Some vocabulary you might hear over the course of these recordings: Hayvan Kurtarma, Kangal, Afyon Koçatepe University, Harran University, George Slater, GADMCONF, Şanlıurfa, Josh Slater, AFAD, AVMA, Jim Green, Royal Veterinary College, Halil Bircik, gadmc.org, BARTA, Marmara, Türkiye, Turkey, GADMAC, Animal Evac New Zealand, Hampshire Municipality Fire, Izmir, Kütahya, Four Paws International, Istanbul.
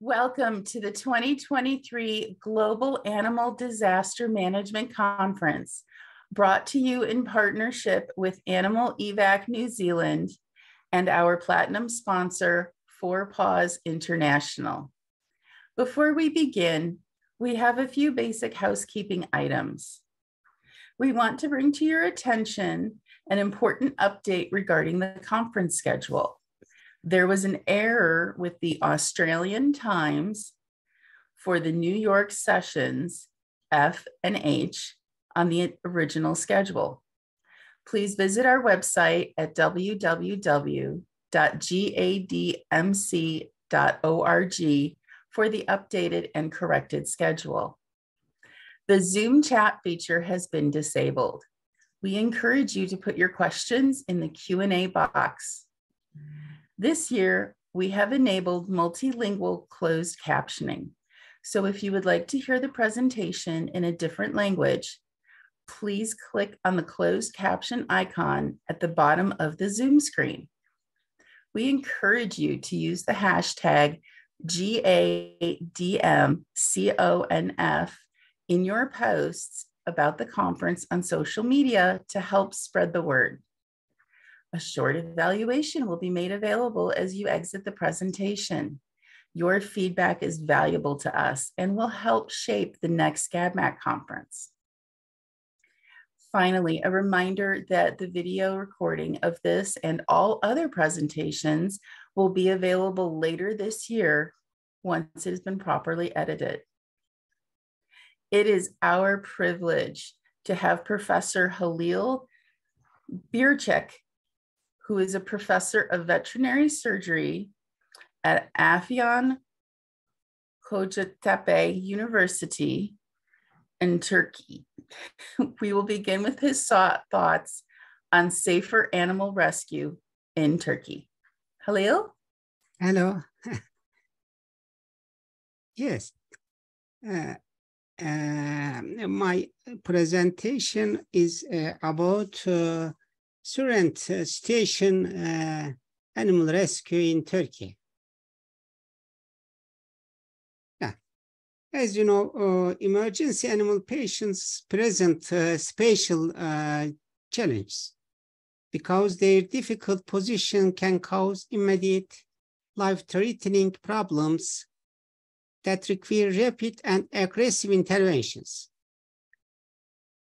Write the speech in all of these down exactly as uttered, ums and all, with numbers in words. Welcome to the twenty twenty-three Global Animal Disaster Management Conference, brought to you in partnership with Animal Evac New Zealand and our platinum sponsor, Four Paws International. Before we begin, we have a few basic housekeeping items. We want to bring to your attention an important update regarding the conference schedule. There was an error with the Australian times for the New York sessions F and H on the original schedule. Please visit our website at w w w dot g a d m c dot org for the updated and corrected schedule. The Zoom chat feature has been disabled. We encourage you to put your questions in the Q and A box. This year, we have enabled multilingual closed captioning. So if you would like to hear the presentation in a different language, please click on the closed caption icon at the bottom of the Zoom screen. We encourage you to use the hashtag G A D M C O N F in your posts about the conference on social media to help spread the word. A short evaluation will be made available as you exit the presentation. Your feedback is valuable to us and will help shape the next GADMAC conference. Finally, a reminder that the video recording of this and all other presentations will be available later this year once it has been properly edited. It is our privilege to have Professor Halil Bircik, who is a professor of veterinary surgery at Afyon Koçatepe University in Turkey. We will begin with his thoughts on safer animal rescue in Turkey. Halil? Hello. Yes. Uh, uh, my presentation is uh, about uh, current uh, situation uh, animal rescue in Turkey. Yeah. As you know, uh, emergency animal patients present uh, special uh, challenges because their difficult position can cause immediate life-threatening problems that require rapid and aggressive interventions.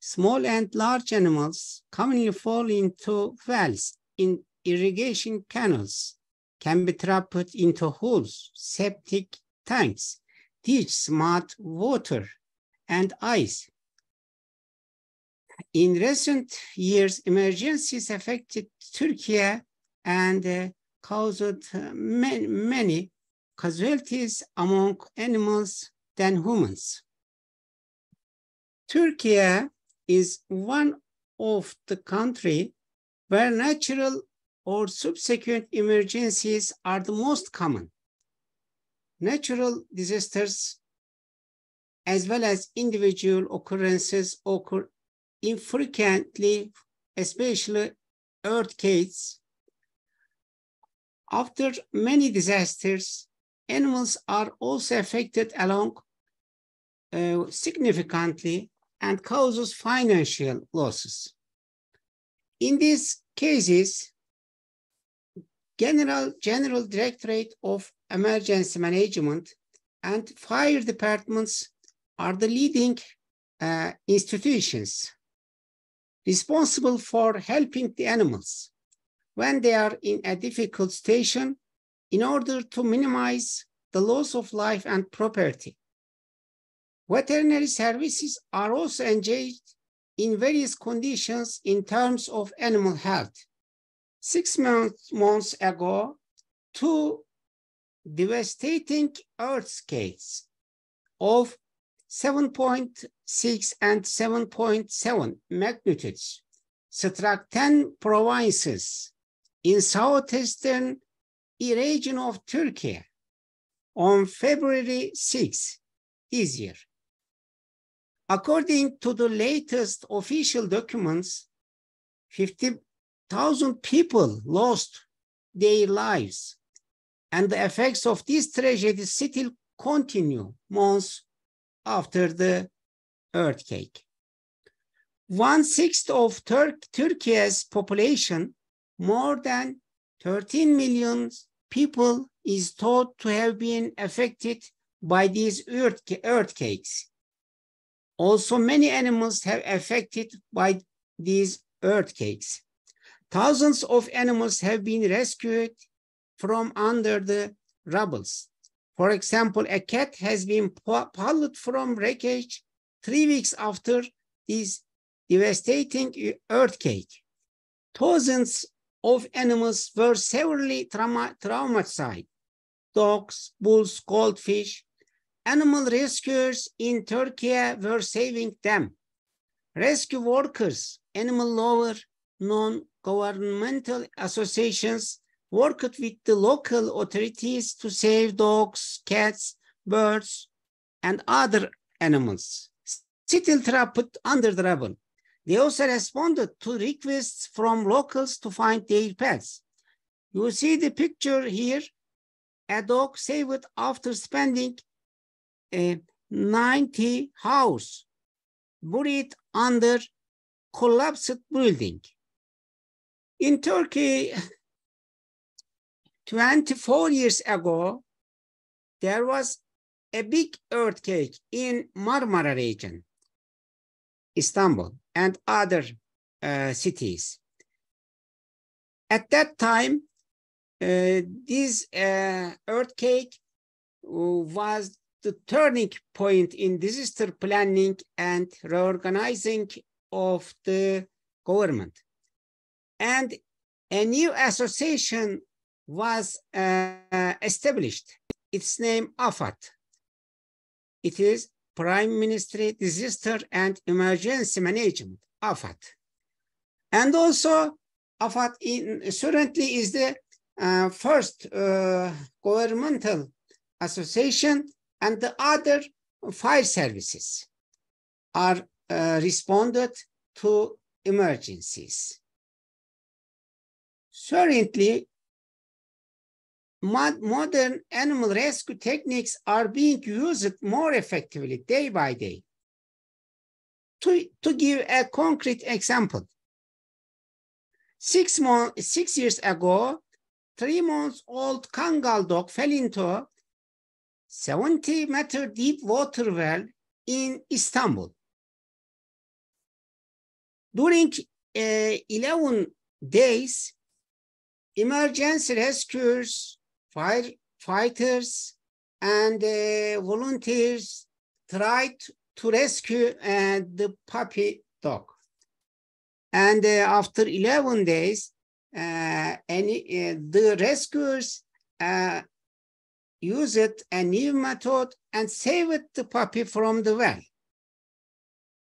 Small and large animals commonly fall into wells in irrigation canals, can be trapped into holes, septic tanks, ditches, mud, water, and ice. In recent years, emergencies affected Turkey and uh, caused many, many casualties among animals than humans. Turkey is one of the countries where natural or subsequent emergencies are the most common. Natural disasters, as well as individual occurrences, occur infrequently, especially earthquakes. After many disasters, animals are also affected along uh, significantly and causes financial losses. In these cases, General, General Directorate of Emergency Management and fire departments are the leading uh, institutions responsible for helping the animals when they are in a difficult situation in order to minimize the loss of life and property. Veterinary services are also engaged in various conditions in terms of animal health. Six months, months ago, two devastating earthquakes of seven point six and seven point seven magnitudes struck ten provinces in southeastern region of Turkey on February sixth this year. According to the latest official documents, fifty thousand people lost their lives, and the effects of this tragedy still continue months after the earthquake. one sixth of Tur Turkey's population, more than thirteen million people, is thought to have been affected by these earthquakes. Also, many animals have been affected by these earthquakes. Thousands of animals have been rescued from under the rubble. For example, a cat has been pulled from wreckage three weeks after this devastating earthquake. Thousands of animals were severely trauma traumatized. Dogs, bulls, goldfish. Animal rescuers in Turkey were saving them. Rescue workers, animal lovers, non-governmental associations worked with the local authorities to save dogs, cats, birds, and other animals still trapped under the rubble. They also responded to requests from locals to find their pets. You see the picture here, a dog saved after spending uh, ninety hours buried under collapsed building. In Turkey, twenty-four years ago, there was a big earthquake in Marmara region, Istanbul, and other uh, cities. At that time, uh, this uh, earthquake was the turning point in disaster planning and reorganizing of the government. And a new association was uh, established. Its name AFAD. It is Prime Ministry Disaster and Emergency Management, AFAD. And also AFAD in, currently is the uh, first uh, governmental association, and the other fire services are uh, responded to emergencies. Currently, modern animal rescue techniques are being used more effectively day by day. To, to give a concrete example, six, months, six years ago, three months old Kangal dog fell into a seventy meter deep water well in Istanbul. During uh, eleven days, emergency rescuers, firefighters, and uh, volunteers tried to rescue uh, the puppy dog. And uh, after eleven days, uh, any, uh, the rescuers uh, used a new method and saved the puppy from the well.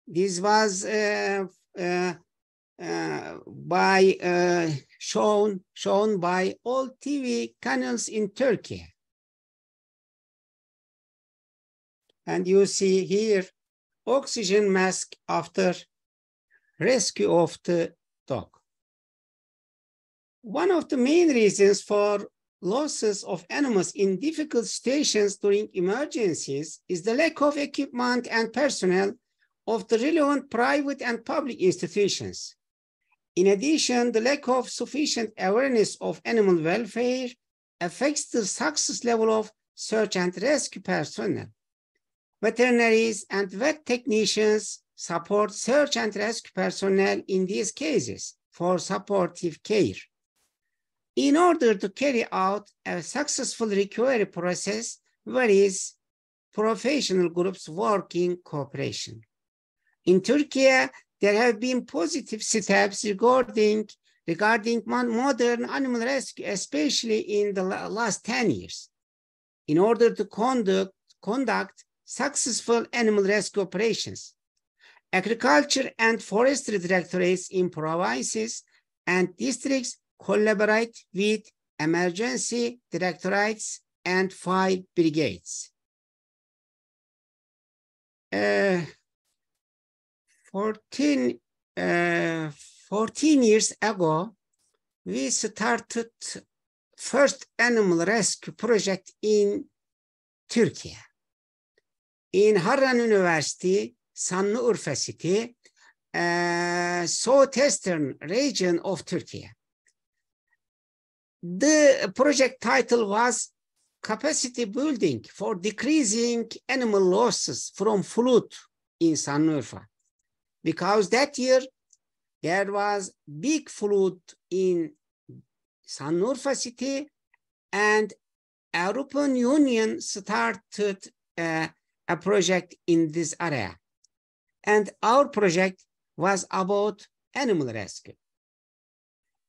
This was uh, uh, uh, by uh, shown shown by all T V channels in Turkey. And you see here oxygen mask after rescue of the dog. One of the main reasons for losses of animals in difficult situations during emergencies is the lack of equipment and personnel of the relevant private and public institutions. In addition, the lack of sufficient awareness of animal welfare affects the success level of search and rescue personnel. Veterinaries and vet technicians support search and rescue personnel in these cases for supportive care. In order to carry out a successful recovery process, various professional groups work in cooperation. In Turkey, there have been positive steps regarding, regarding modern animal rescue, especially in the last ten years. In order to conduct, conduct successful animal rescue operations, agriculture and forestry directorates in provinces and districts collaborate with emergency directorates and fire brigades. Uh, fourteen years ago, we started first animal rescue project in Türkiye. In Harran University, Şanlıurfa city, uh, southeastern region of Turkey. The project title was Capacity Building for Decreasing Animal Losses from Flood in Şanlıurfa, because that year there was big flood in Şanlıurfa city, and European Union started uh, a project in this area. And our project was about animal rescue.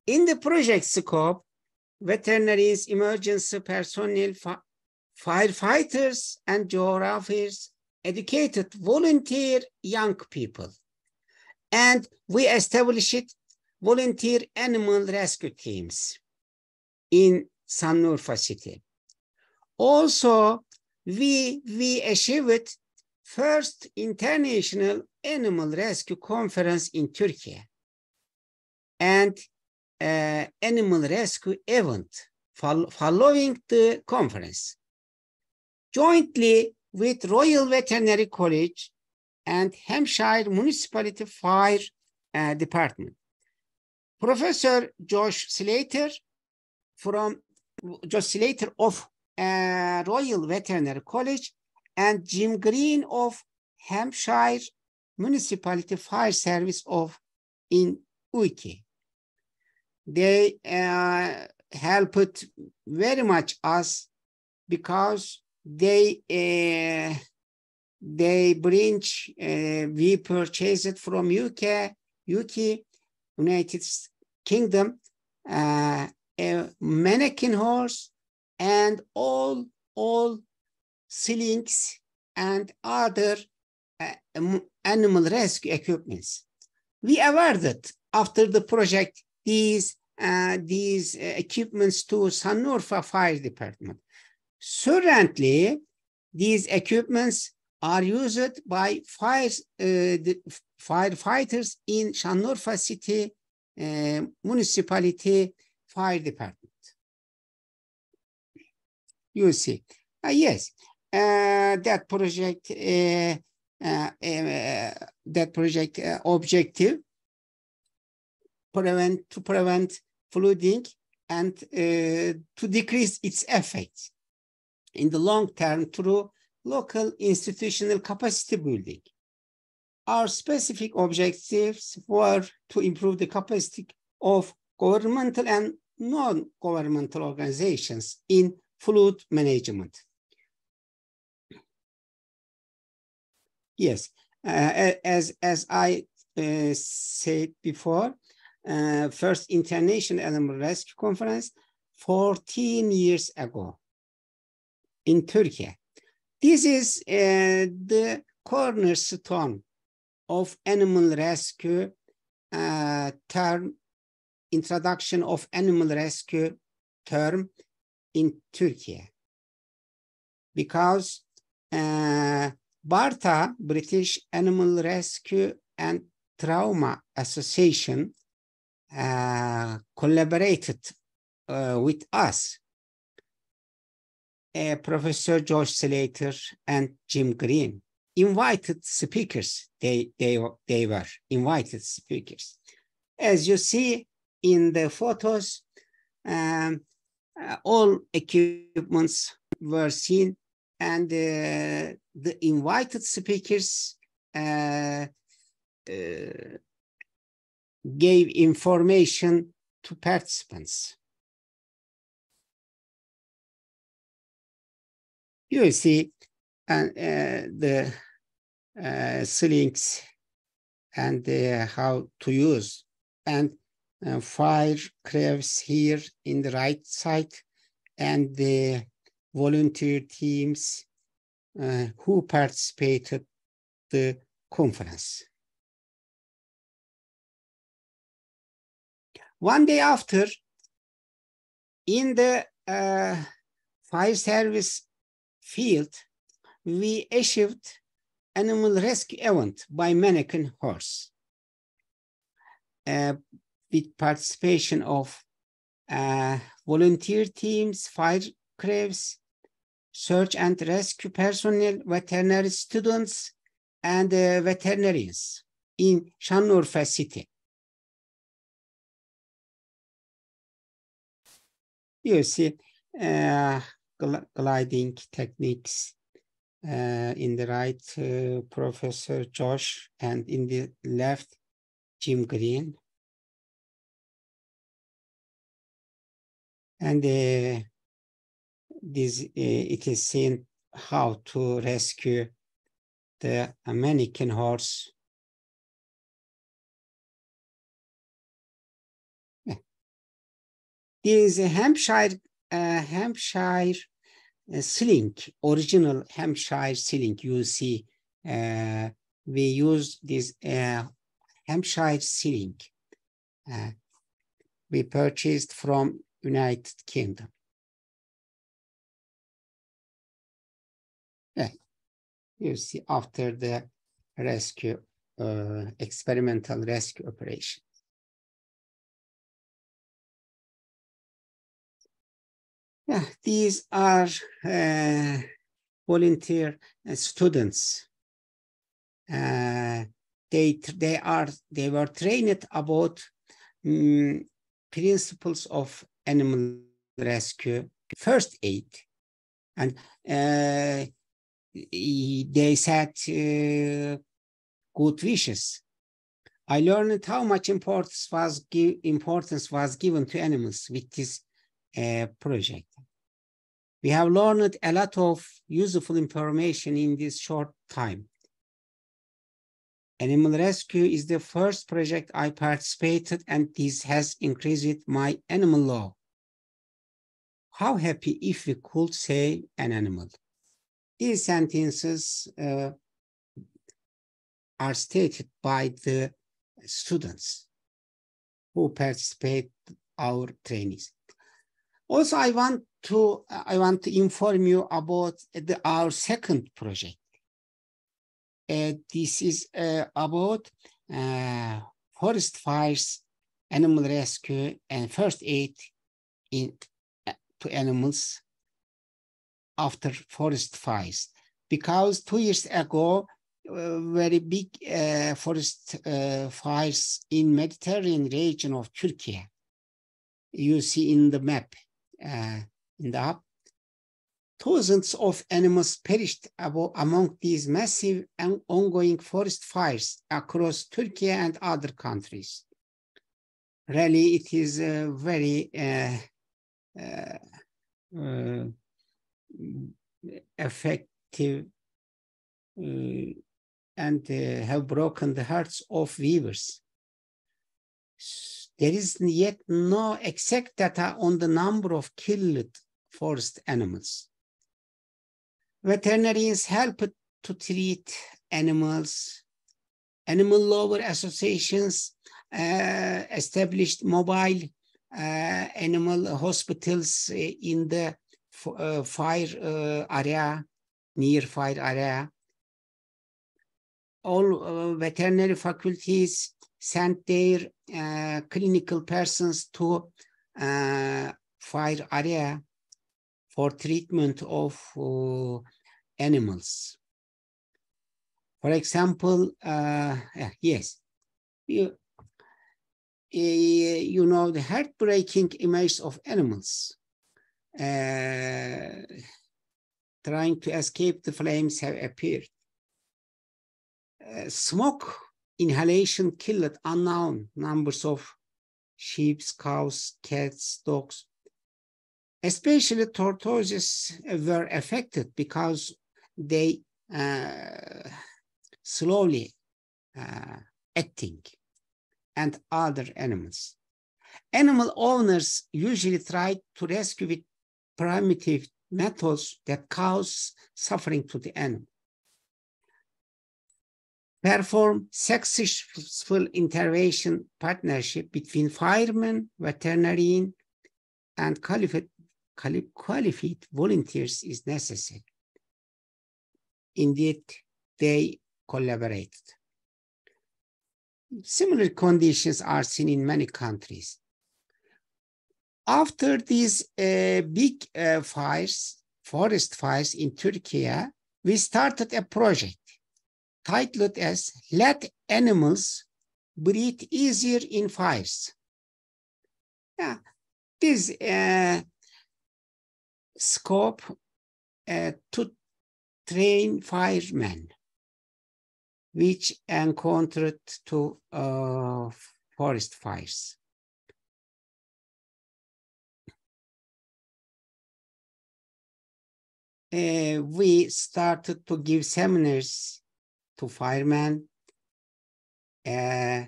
In the project scope, veterinarians, emergency personnel, fi firefighters, and geographers educated volunteer young people. And we established volunteer animal rescue teams in Şanlıurfa city. Also, we, we achieved first international animal rescue conference in Turkey, and uh, animal rescue event fol following the conference. Jointly with Royal Veterinary College and Hampshire Municipality Fire uh, Department. Professor Josh Slater from Josh Slater of uh, Royal Veterinary College and Jim Green of Hampshire Municipality Fire Service of in U K. They uh, helped very much us because they uh, they bring uh, we purchased from U K, U K, United Kingdom, uh, a mannequin horse and all all. slings and other uh, animal rescue equipments. We awarded after the project these uh, these uh, equipments to Şanlıurfa Fire Department. Currently, these equipments are used by fire uh, the firefighters in Şanlıurfa City uh, Municipality Fire Department. You see, uh, yes. Uh, that project, uh, uh, uh, that project uh, objective, prevent to prevent flooding and uh, to decrease its effects in the long term through local institutional capacity building. Our specific objectives were to improve the capacity of governmental and non-governmental organizations in flood management. Yes, uh, as, as I uh, said before, uh, first International Animal Rescue Conference fourteen years ago in Turkey. This is uh, the cornerstone of animal rescue uh, term, introduction of animal rescue term in Turkey. Because uh, BARTA, British Animal Rescue and Trauma Association, uh, collaborated uh, with us. Uh, Professor George Slater and Jim Green, invited speakers, they, they, they were invited speakers. As you see in the photos, um, uh, all equipments were seen, and uh, the invited speakers uh, uh, gave information to participants. You see and, uh, the uh, slings and uh, how to use, and uh, fire crabs here in the right side, and the volunteer teams uh, who participated the conference. One day after, in the uh, fire service field, we achieved animal rescue event by mannequin horse uh, with participation of uh, volunteer teams, fire crabs, search and rescue personnel, veterinary students, and uh, veterinarians in Şanlıurfa city. You see uh, gl gliding techniques uh, in the right, uh, Professor Josh, and in the left, Jim Green. And uh, this, uh, it is seen how to rescue the mannequin horse. Yeah. This uh, Hampshire, uh, Hampshire uh, sling, original Hampshire sling. You see, uh, we use this uh, Hampshire sling. Uh, we purchased from United Kingdom. Yeah. You see, after the rescue, uh, experimental rescue operation. Yeah, these are uh, volunteer uh, students. Uh, they they are they were trained about um, principles of animal rescue, first aid, and uh, they said uh, good wishes. I learned how much importance was give, importance was given to animals with this uh, project. We have learned a lot of useful information in this short time. Animal rescue is the first project I participated, and this has increased my animal love. How happy if we could save an animal. These sentences uh, are stated by the students who participate our trainings. Also, I want to I want to inform you about the, our second project. Uh, this is uh, about uh, forest fires, animal rescue, and first aid in uh, to animals after forest fires, because two years ago, uh, very big uh, forest uh, fires in Mediterranean region of Turkey. You see in the map, uh, in the app, thousands of animals perished among these massive and ongoing forest fires across Turkey and other countries. Really, it is a very uh, uh, uh, effective uh, and uh, have broken the hearts of weavers. There is yet no exact data on the number of killed forest animals. Veterinarians help to treat animals. Animal lover associations uh, established mobile uh, animal hospitals in the Uh, fire uh, area, near fire area. All uh, veterinary faculties sent their uh, clinical persons to uh, fire area for treatment of uh, animals. For example, uh, yes, you, you know, the heartbreaking images of animals Uh, trying to escape the flames have appeared. Uh, smoke inhalation killed unknown numbers of sheep, cows, cats, dogs. Especially tortoises were affected because they uh, slowly uh, acting, and other animals. Animal owners usually try to rescue with primitive methods that cause suffering to the animal. Perform successful intervention partnership between firemen, veterinarian, and qualified, qualified volunteers is necessary. Indeed, they collaborated. Similar conditions are seen in many countries. After these uh, big uh, fires, forest fires in Turkey, we started a project titled as Let Animals Breathe Easier in Fires. Yeah, this uh, scope uh, to train firemen, which encountered to uh, forest fires. Uh, we started to give seminars to firemen uh,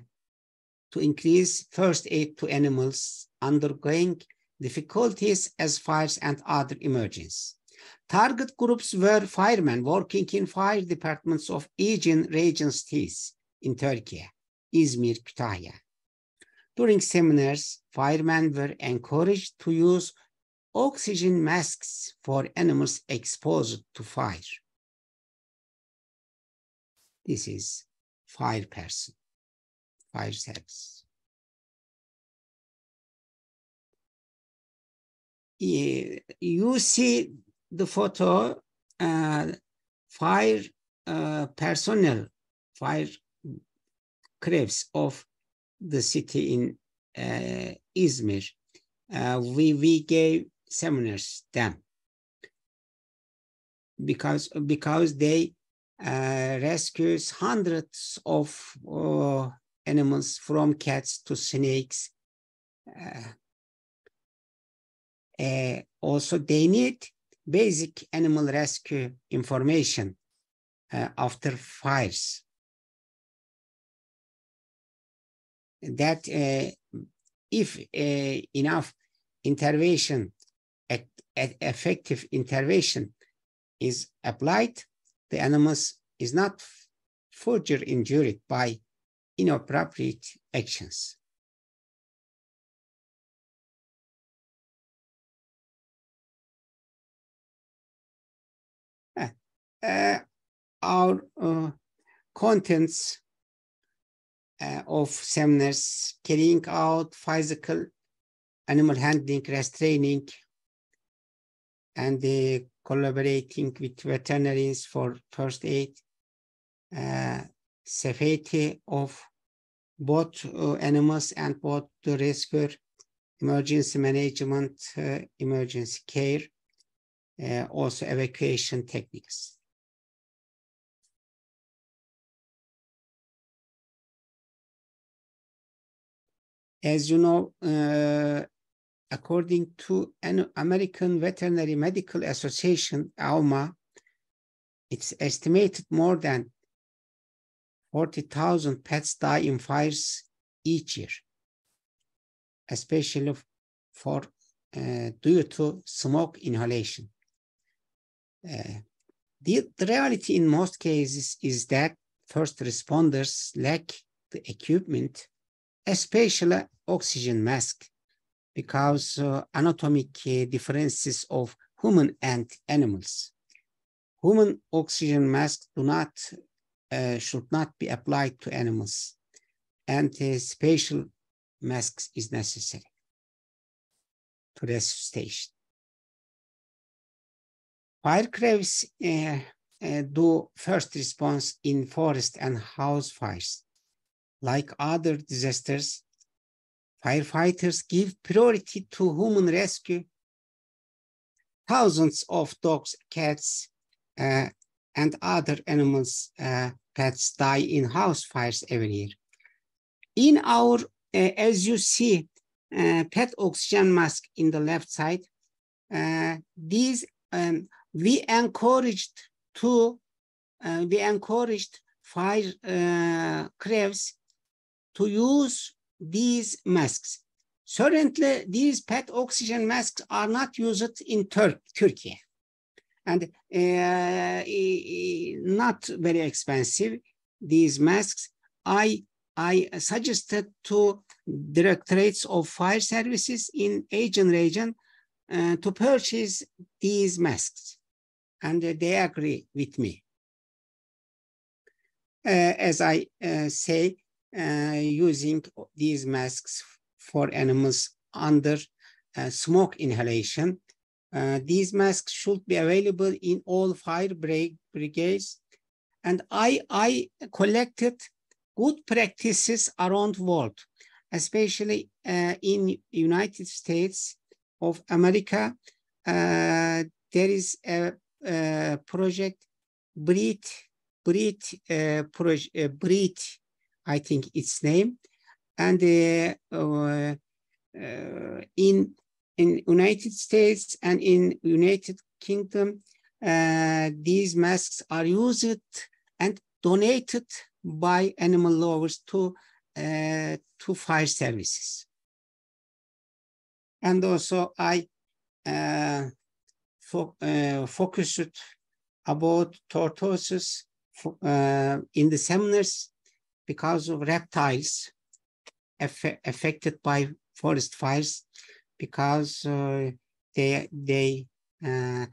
to increase first aid to animals undergoing difficulties as fires and other emergencies. Target groups were firemen working in fire departments of Aegean region cities in Turkey, Izmir, Kütahya. During seminars, firemen were encouraged to use oxygen masks for animals exposed to fire. This is fire person, fire service. You see the photo, uh, fire uh, personnel, fire crews of the city in uh, Izmir. Uh, we, we gave seminars them because, because they uh, rescued hundreds of uh, animals from cats to snakes. Uh, uh, also, they need basic animal rescue information uh, after fires. That uh, if uh, enough intervention, at, at effective intervention is applied, the animals is not further injured by inappropriate actions. Uh, our uh, contents uh, of seminars, carrying out physical animal handling, restraining, and uh, collaborating with veterinarians for first aid, uh, safety of both uh, animals and both the rescuer, emergency management, uh, emergency care, uh, also evacuation techniques. As you know, uh, according to an American Veterinary Medical Association, A V M A, it's estimated more than forty thousand pets die in fires each year, especially for uh, due to smoke inhalation. Uh, the, the reality in most cases is that first responders lack the equipment, especially oxygen mask, because uh, anatomic uh, differences of human and animals. Human oxygen masks do not, uh, should not be applied to animals, and uh, spatial masks is necessary to rescue station. Fire crews uh, uh, do first response in forest and house fires. Like other disasters, firefighters give priority to human rescue. Thousands of dogs, cats, uh, and other animals, uh, pets die in house fires every year. In our, uh, as you see, uh, pet oxygen mask in the left side, uh, these um, we encouraged to uh, we encouraged fire uh, crews to use these masks. Currently, these pet oxygen masks are not used in Tur Turkey, and uh, not very expensive, these masks. I, I suggested to directorates of fire services in Asian region uh, to purchase these masks, and they agree with me. Uh, as I uh, say, Uh, using these masks for animals under uh, smoke inhalation Uh, these masks should be available in all fire brigades. And I, I collected good practices around the world, especially uh, in United States of America. Uh, there is a, a project, Breathe, Breathe, uh, proje uh, Breathe, I think its name. And uh, uh, uh, in in United States and in United Kingdom, uh, these masks are used and donated by animal lovers to uh, to fire services. And also, I uh, fo uh, focused about tortoises uh, in the seminars because of reptiles affected by forest fires, because uh, they they uh,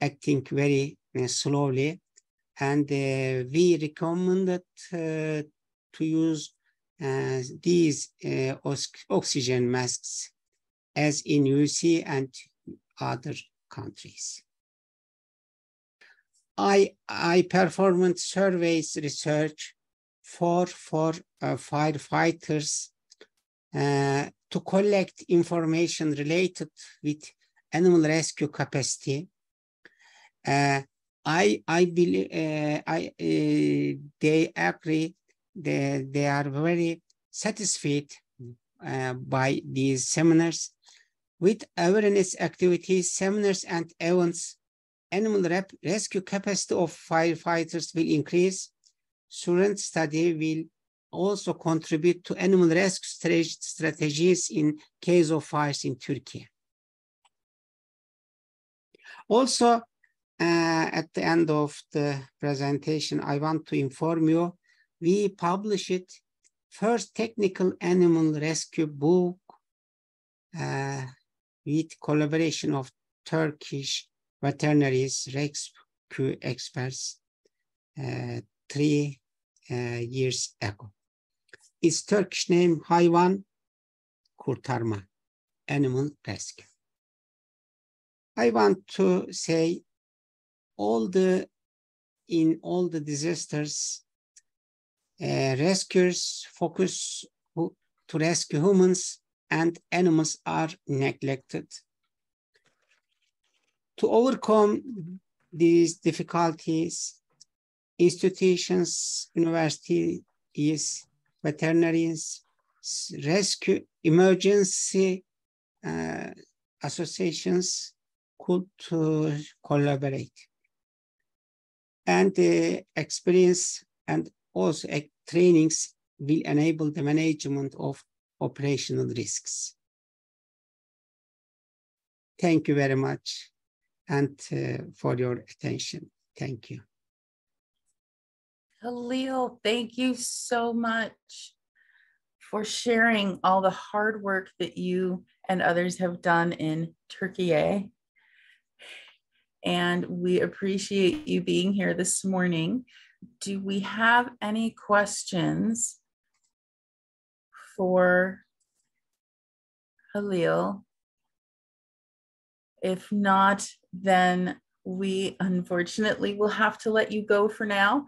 acting very uh, slowly, and uh, we recommended uh, to use uh, these uh, oxygen masks as in U C and other countries. I I performed surveys research for for uh, firefighters. Uh, to collect information related with animal rescue capacity. Uh, I I believe uh, I uh, they agree they they are very satisfied uh, by these seminars. With awareness activities, seminars and events, animal rescue capacity of firefighters will increase. Student study will also contribute to animal rescue strategies in case of fires in Turkey. Also, uh, at the end of the presentation, I want to inform you, we published first technical animal rescue book uh, with collaboration of Turkish veterinaries, rescue experts, uh, three uh, years ago. Its Turkish name, Hayvan Kurtarma, Animal Rescue. I want to say all the, in all the disasters, uh, rescuers focus who, to rescue humans and animals are neglected. To overcome these difficulties, institutions, universities, veterinarians, rescue emergency uh, associations could uh, collaborate and uh, experience and also uh, trainings will enable the management of operational risks. Thank you very much and uh, for your attention. Thank you. Halil, thank you so much for sharing all the hard work that you and others have done in Turkey. And we appreciate you being here this morning. Do we have any questions for Halil? If not, then we unfortunately will have to let you go for now,